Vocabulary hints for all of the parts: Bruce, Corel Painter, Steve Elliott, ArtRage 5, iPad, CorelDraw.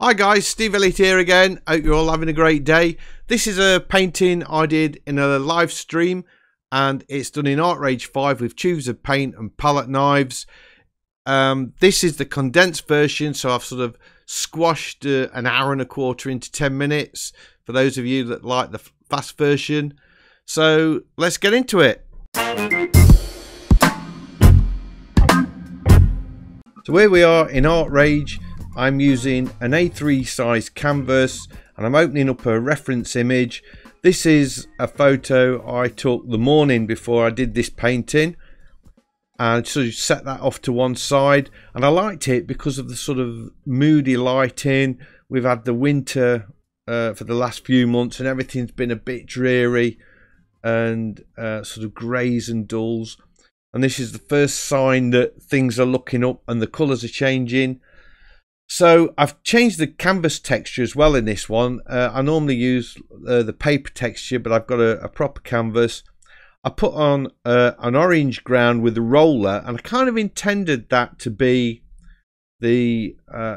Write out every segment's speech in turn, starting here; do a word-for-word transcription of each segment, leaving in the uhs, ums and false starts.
Hi guys, Steve Elliott here again. Hope you're all having a great day. This is a painting I did in a live stream and it's done in ArtRage five with tubes of paint and palette knives. Um, this is the condensed version, so I've sort of squashed uh, an hour and a quarter into ten minutes for those of you that like the fast version. So let's get into it. So here we are in ArtRage. I'm using an A three size canvas and I'm opening up a reference image. This is a photo I took the morning before I did this painting, and so sort of set that off to one side, and I liked it because of the sort of moody lighting. We've had the winter uh, for the last few months and everything's been a bit dreary and uh, sort of greys and dulls, and this is the first sign that things are looking up and the colours are changing. So I've changed the canvas texture as well in this one. Uh, I normally use uh, the paper texture, but I've got a, a proper canvas. I put on uh, an orange ground with a roller, and I kind of intended that to be the uh,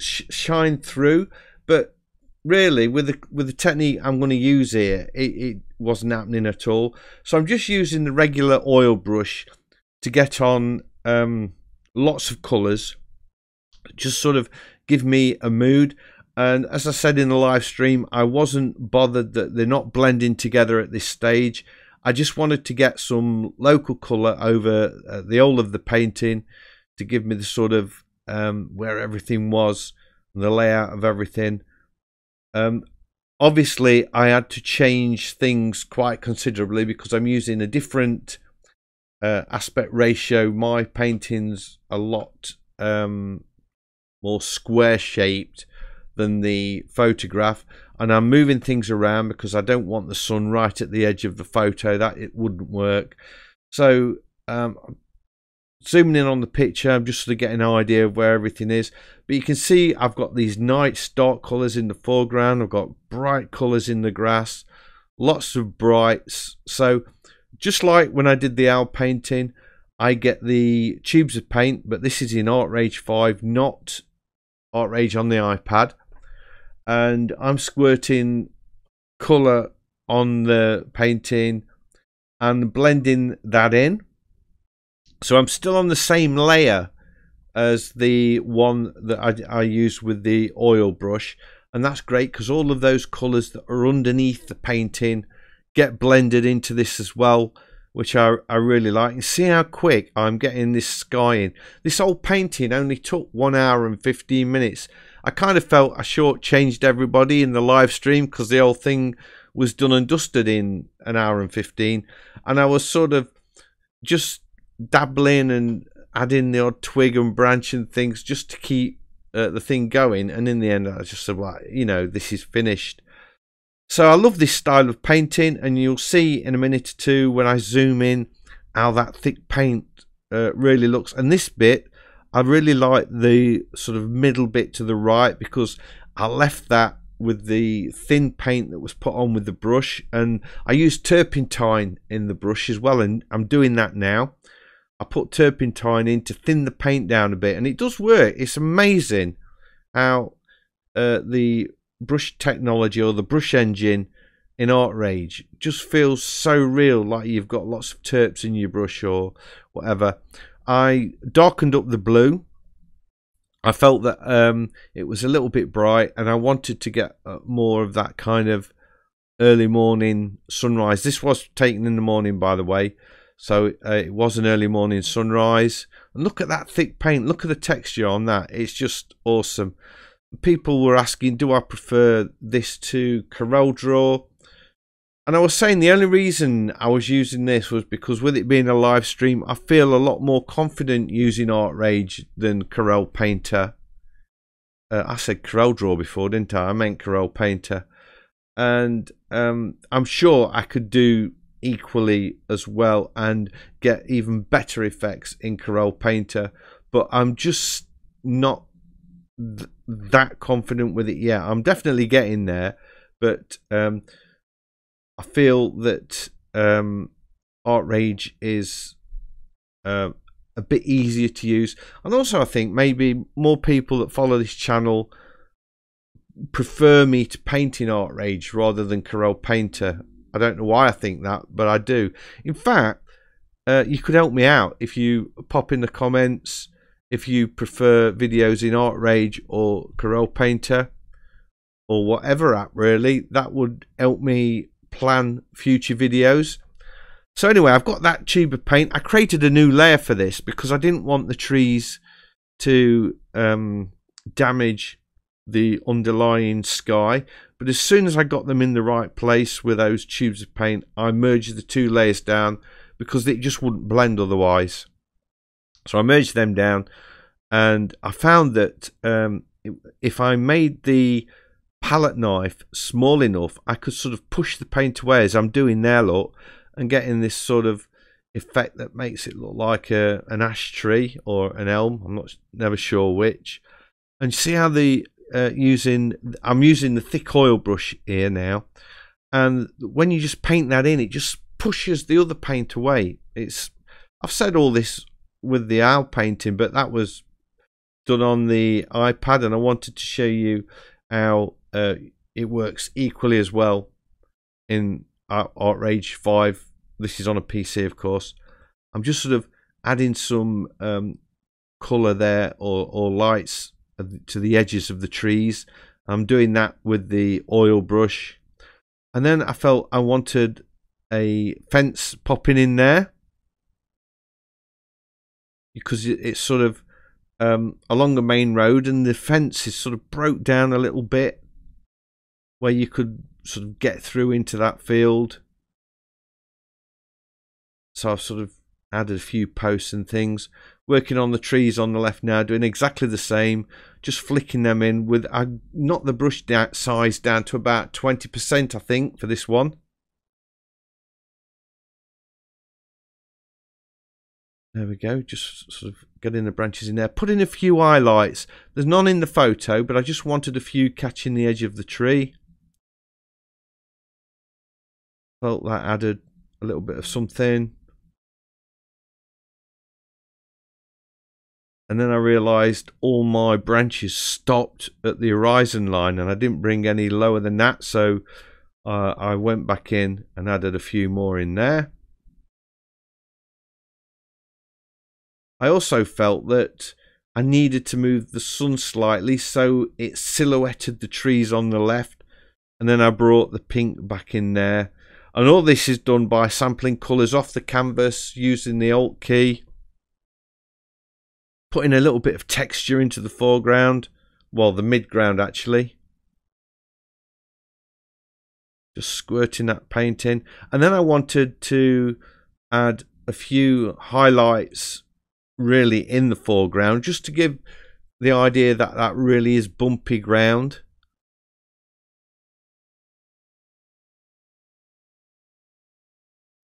sh shine through. But really, with the with the technique I'm going to use here, it, it wasn't happening at all. So I'm just using the regular oil brush to get on um, lots of colours. Just sort of give me a mood, and as I said in the live stream, I wasn't bothered that they're not blending together at this stage. I just wanted to get some local color over uh, the whole of the painting to give me the sort of um, where everything was and the layout of everything. Um, obviously I had to change things quite considerably because I'm using a different uh, aspect ratio. My painting's a lot um, more square shaped than the photograph, and I'm moving things around because I don't want the sun right at the edge of the photo. That it wouldn't work. So um, zooming in on the picture, I'm just sort of getting an idea of where everything is, but you can see I've got these nice dark colors in the foreground, I've got bright colors in the grass, lots of brights. So just like when I did the owl painting, I get the tubes of paint, but this is in ArtRage five, not ArtRage on the iPad, and I'm squirting colour on the painting and blending that in. So I'm still on the same layer as the one that I, I used with the oil brush, and that's great because all of those colours that are underneath the painting get blended into this as well, which I, I really like. And see how quick I'm getting this sky in. This whole painting only took one hour and fifteen minutes. I kind of felt I shortchanged everybody in the live stream because the whole thing was done and dusted in an hour and fifteen. And I was sort of just dabbling and adding the odd twig and branch and things just to keep uh, the thing going. And in the end, I just said, well, you know, this is finished. So I love this style of painting, and you'll see in a minute or two when I zoom in how that thick paint uh, really looks. And this bit, I really like the sort of middle bit to the right, because I left that with the thin paint that was put on with the brush, and I used turpentine in the brush as well, and I'm doing that now. I put turpentine in to thin the paint down a bit, and it does work. It's amazing how uh, the brush technology or the brush engine in ArtRage just feels so real, like you've got lots of terps in your brush or whatever. I darkened up the blue. I felt that um, it was a little bit bright, and I wanted to get more of that kind of early morning sunrise. This was taken in the morning, by the way, so uh, it was an early morning sunrise. And look at that thick paint, look at the texture on that, it's just awesome. People were asking, do I prefer this to CorelDraw? And I was saying the only reason I was using this was because with it being a live stream, I feel a lot more confident using ArtRage than Corel Painter. Uh, I said CorelDraw before, didn't I? I meant Corel Painter. And um, I'm sure I could do equally as well and get even better effects in Corel Painter. But I'm just not Th that confident with it yet. I'm definitely getting there, but um, I feel that um, ArtRage is uh, a bit easier to use, and also I think maybe more people that follow this channel prefer me to paint in ArtRage rather than Corel Painter. I don't know why I think that, but I do. In fact, uh, you could help me out if you pop in the comments if you prefer videos in ArtRage or Corel Painter or whatever app, really. That would help me plan future videos. So anyway, I've got that tube of paint. I created a new layer for this because I didn't want the trees to um, damage the underlying sky. But as soon as I got them in the right place with those tubes of paint, I merged the two layers down because it just wouldn't blend otherwise. So I merged them down, and I found that um, if I made the palette knife small enough, I could sort of push the paint away as I'm doing there, look, and getting this sort of effect that makes it look like a, an ash tree or an elm. I'm not never sure which. And you see how the uh, using I'm using the thick oil brush here now, and when you just paint that in, it just pushes the other paint away. It's I've said all this with the owl painting, but that was done on the iPad, and I wanted to show you how uh, it works equally as well in ArtRage five. This is on a P C, of course. I'm just sort of adding some um, color there or, or lights to the edges of the trees. I'm doing that with the oil brush, and then I felt I wanted a fence popping in there because it's sort of um, along the main road, and the fence is sort of broke down a little bit where you could sort of get through into that field. So I've sort of added a few posts and things. Working on the trees on the left now, doing exactly the same, just flicking them in with, I knocked the brush size down to about twenty percent, I think, for this one. There we go, just sort of getting the branches in there. Put in a few highlights. There's none in the photo, but I just wanted a few catching the edge of the tree. Felt that added a little bit of something. And then I realised all my branches stopped at the horizon line, and I didn't bring any lower than that, so uh, I went back in and added a few more in there. I also felt that I needed to move the sun slightly so it silhouetted the trees on the left, and then I brought the pink back in there. And all this is done by sampling colours off the canvas using the Alt key. Putting a little bit of texture into the foreground, well, the midground actually. Just squirting that paint in. And then I wanted to add a few highlights really in the foreground, just to give the idea that that really is bumpy ground.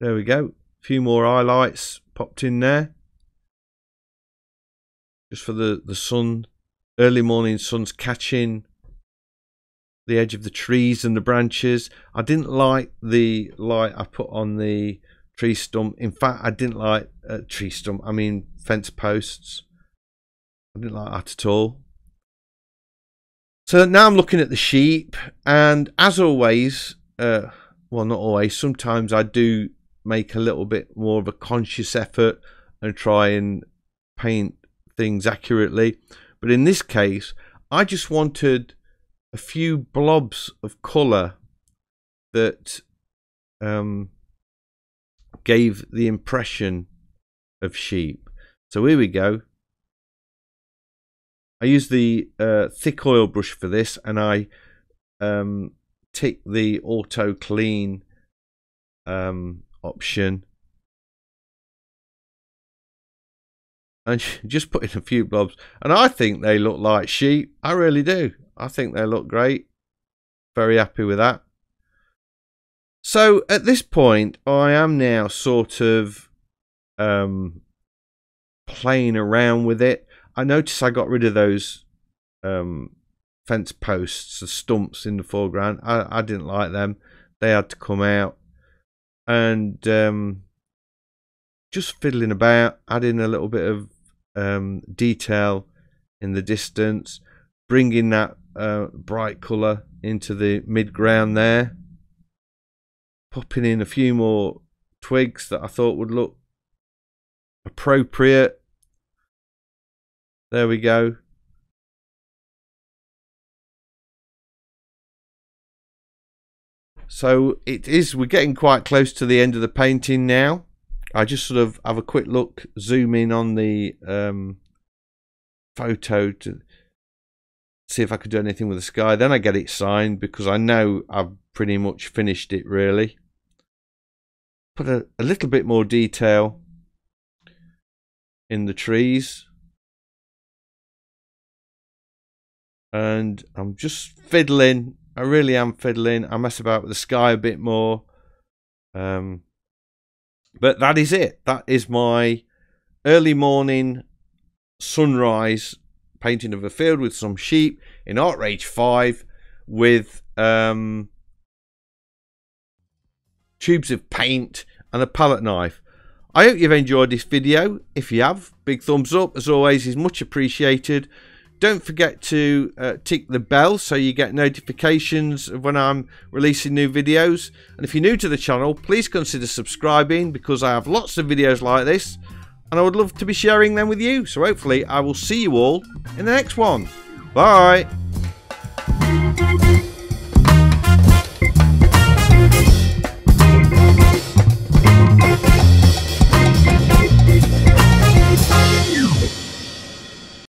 There we go. A few more highlights popped in there. Just for the, the sun, early morning sun's catching the edge of the trees and the branches. I didn't like the light I put on the tree stump. In fact, I didn't like uh, tree stump, I mean fence posts. I didn't like that at all. So now I'm looking at the sheep, and as always, uh, well, not always, sometimes I do make a little bit more of a conscious effort and try and paint things accurately, but in this case I just wanted a few blobs of color that um, gave the impression of sheep. So here we go. I used the uh, thick oil brush for this, and I um, ticked the auto clean um, option and just put in a few blobs, and I think they look like sheep. I really do. I think they look great. Very happy with that. So at this point I am now sort of um, playing around with it. I notice I got rid of those um, fence posts, the stumps in the foreground. I, I didn't like them. They had to come out. And um, just fiddling about, adding a little bit of Um, detail in the distance, bringing that uh, bright colour into the mid-ground there. Popping in a few more twigs that I thought would look appropriate. There we go. So it is, we're getting quite close to the end of the painting now. I just sort of have a quick look, zoom in on the um, photo to see if I could do anything with the sky. Then I get it signed because I know I've pretty much finished it really. Put a, a little bit more detail in the trees. And I'm just fiddling. I really am fiddling. I mess about with the sky a bit more. Um, but that is it. That is my early morning sunrise painting of a field with some sheep in ArtRage five with um, tubes of paint and a palette knife. I hope you've enjoyed this video. If you have, big thumbs up. As always, is much appreciated. Don't forget to uh, tick the bell so you get notifications of when I'm releasing new videos. And if you're new to the channel, please consider subscribing because I have lots of videos like this and I would love to be sharing them with you. So hopefully I will see you all in the next one. Bye!